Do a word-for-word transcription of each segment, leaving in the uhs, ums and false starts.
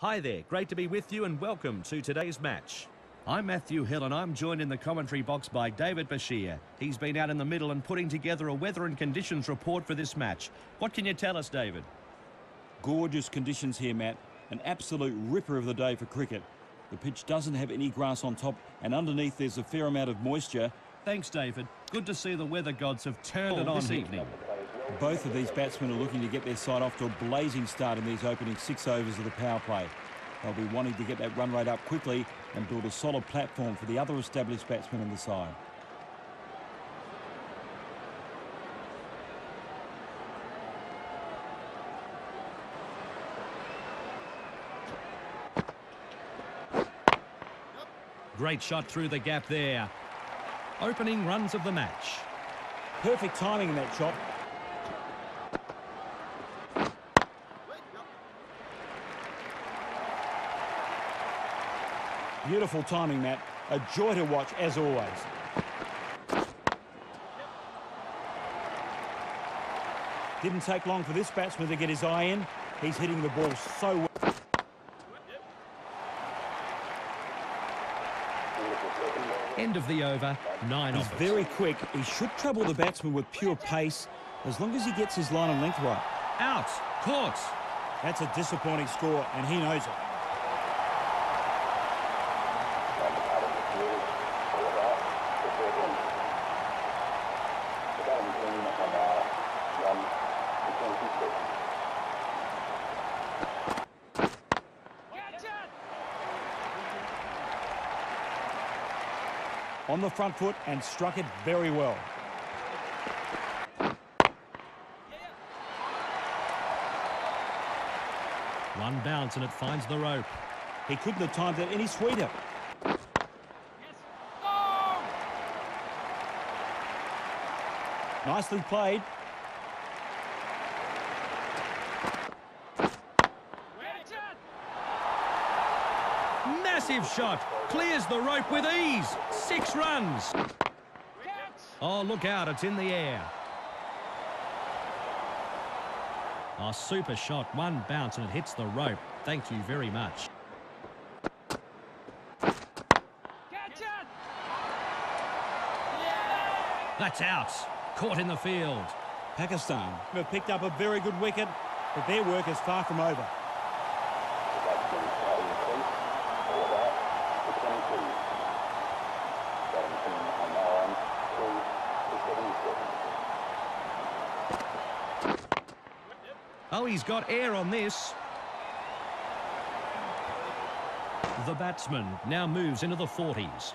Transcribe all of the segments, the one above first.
Hi there, great to be with you and welcome to today's match. I'm Matthew Hill and I'm joined in the commentary box by David Bashir. He's been out in the middle and putting together a weather and conditions report for this match. What can you tell us, David? Gorgeous conditions here, Matt. An absolute ripper of the day for cricket. The pitch doesn't have any grass on top and underneath there's a fair amount of moisture. Thanks, David. Good to see the weather gods have turned it on this evening. Both of these batsmen are looking to get their side off to a blazing start in these opening six overs of the power play. They'll be wanting to get that run rate up quickly and build a solid platform for the other established batsmen in the side. Great shot through the gap there. Opening runs of the match. Perfect timing in that shot. Beautiful timing, Matt. A joy to watch, as always. Didn't take long for this batsman to get his eye in. He's hitting the ball so well. End of the over, nine off. He's very quick. He should trouble the batsman with pure pace, as long as he gets his line and length right. Out. Caught. That's a disappointing score, and he knows it. On the front foot and struck it very well. One bounce and it finds the rope. He couldn't have timed that any sweeter. Yes. Oh! Nicely played. Massive shot. Clears the rope with ease. Six runs. Oh, look out. It's in the air. Oh, super shot. One bounce and it hits the rope. Thank you very much. That's out. Caught in the field. Pakistan have picked up a very good wicket, but their work is far from over. Oh, he's got air on this. The batsman now moves into the forties.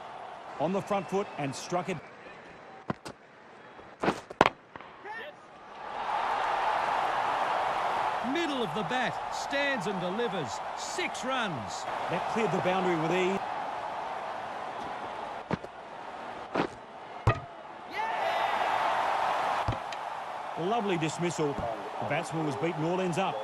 On the front foot and struck it. Middle of the bat, stands and delivers. Six runs. That cleared the boundary with ease. Lovely dismissal. The batsman was beaten all ends up.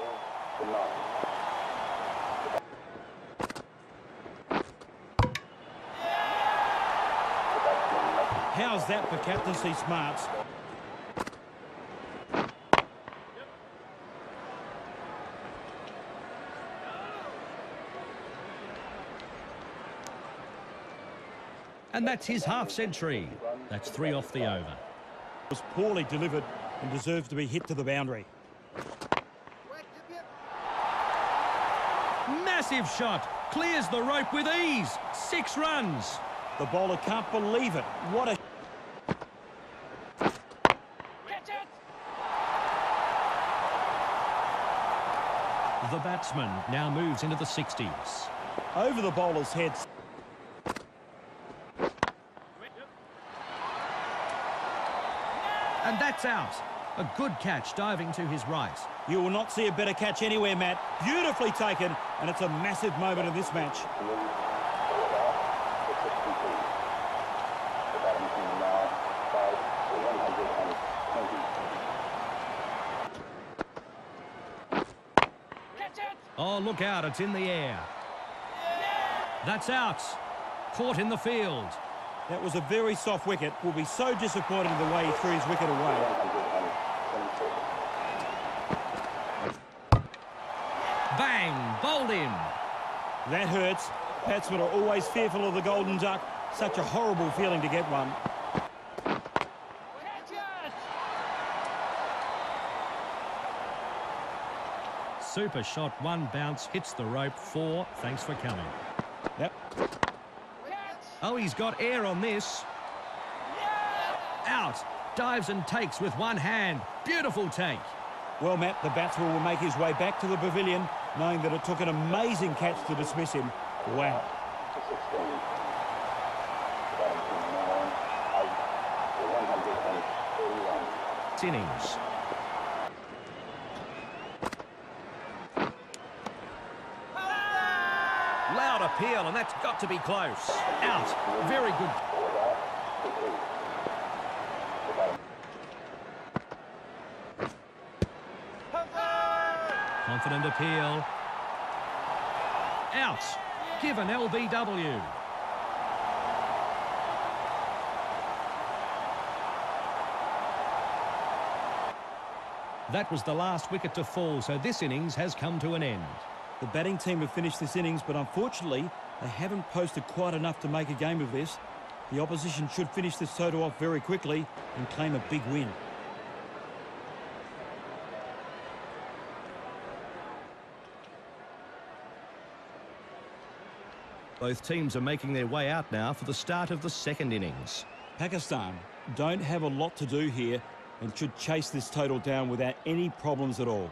How's that for captaincy smarts? And that's his half century. That's three off the over. It was poorly delivered and deserves to be hit to the boundary. Massive shot. Clears the rope with ease. Six runs. The bowler can't believe it. What a... The batsman now moves into the sixties. Over the bowler's head. And that's out. A good catch diving to his right. You will not see a better catch anywhere, Matt. Beautifully taken, and it's a massive moment in this match. Oh, look out, it's in the air. That's out. Caught in the field. That was a very soft wicket. Will be so disappointed in the way he threw his wicket away. Bang! Bowled in. That hurts. Batsmen are always fearful of the golden duck. Such a horrible feeling to get one. Super shot, one bounce, hits the rope, four. Thanks for coming. Yep. Oh, he's got air on this. Out. Dives and takes with one hand. Beautiful take. Well, Matt, the batsman will make his way back to the pavilion, knowing that it took an amazing catch to dismiss him. Wow. Innings. Loud appeal, and that's got to be close. Out. Very good. Confident appeal. Out. Give an L B W. That was the last wicket to fall, so this innings has come to an end. The batting team have finished this innings, but unfortunately, they haven't posted quite enough to make a game of this. The opposition should finish this total off very quickly and claim a big win. Both teams are making their way out now for the start of the second innings. Pakistan don't have a lot to do here and should chase this total down without any problems at all.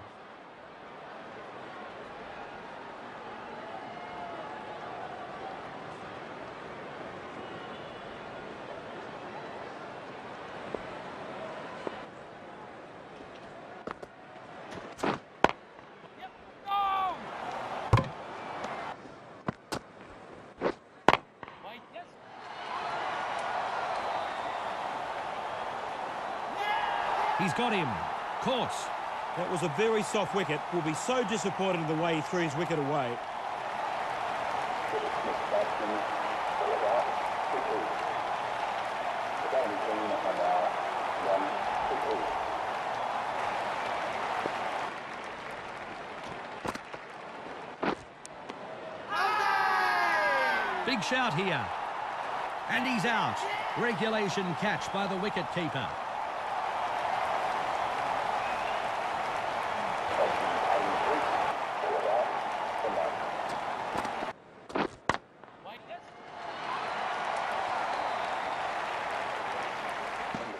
He's got him. Caught. That was a very soft wicket. Will be so disappointed in the way he threw his wicket away. Big shout here. And he's out. Regulation catch by the wicket-keeper.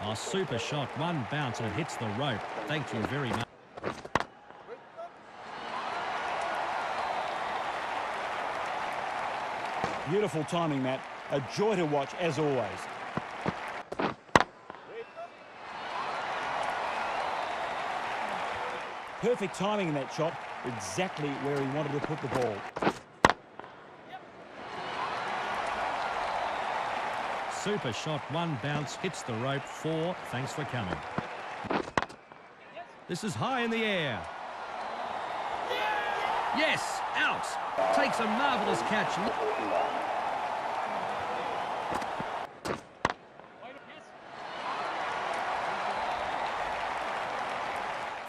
A super shot, one bounce, and it hits the rope. Thank you very much. Beautiful timing, Matt. A joy to watch, as always. Perfect timing in that shot, exactly where he wanted to put the ball. Super shot, one bounce, hits the rope, four. Thanks for coming. This is high in the air. Yes, out. Takes a marvellous catch.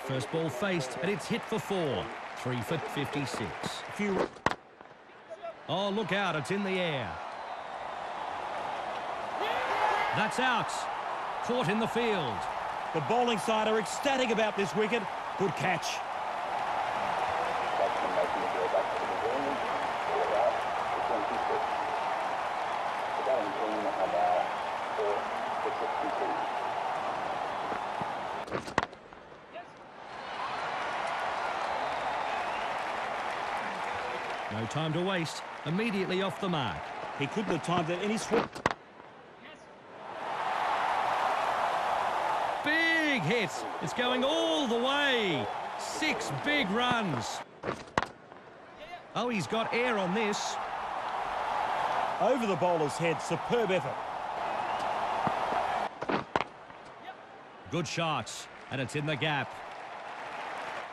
First ball faced, and it's hit for four. Three for fifty-six. Oh, look out, it's in the air. That's out. Caught in the field. The bowling side are ecstatic about this wicket. Good catch. No time to waste. Immediately off the mark. He couldn't have timed that any swing. Big hit. It's going all the way. Six big runs. Oh, he's got air on this. Over the bowler's head. Superb effort. Good shots. And it's in the gap.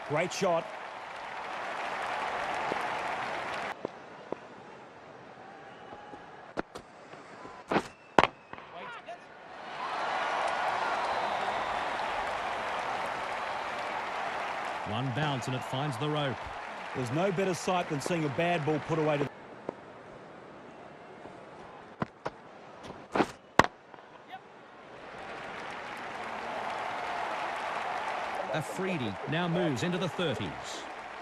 Great shot. One bounce and it finds the rope. There's no better sight than seeing a bad ball put away to the Afridi now moves into the thirties.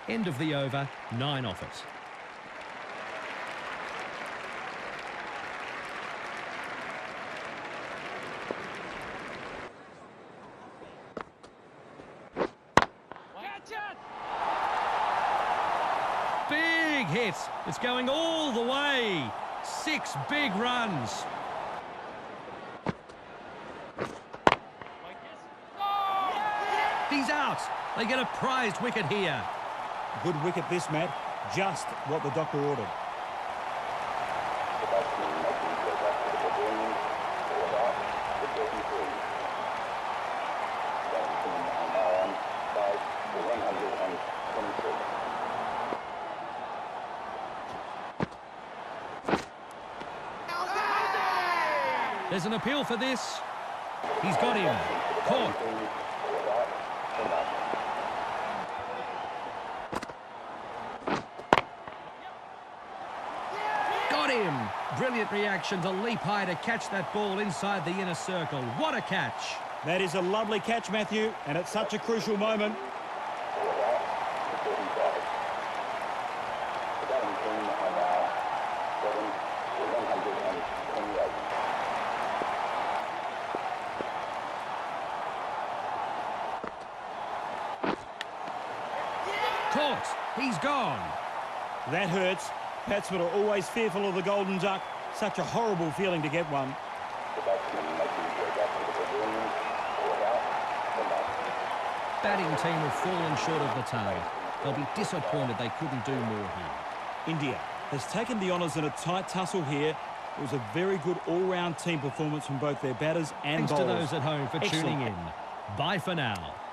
End of the over, nine off it. Big hit. It's going all the way. Six big runs. He's out. They get a prized wicket here. Good wicket this, Matt. Just what the doctor ordered. There's an appeal for this. He's got him. Caught. Got him. Brilliant reaction to leap high to catch that ball inside the inner circle. What a catch. That is a lovely catch, Matthew, and at such a crucial moment. He's gone. That hurts. Batsmen are always fearful of the golden duck. Such a horrible feeling to get one. Batting team have fallen short of the target. They'll be disappointed they couldn't do more here. India has taken the honours in a tight tussle here. It was a very good all-round team performance from both their batters and bowlers. Thanks to those at home for tuning in. Bye for now.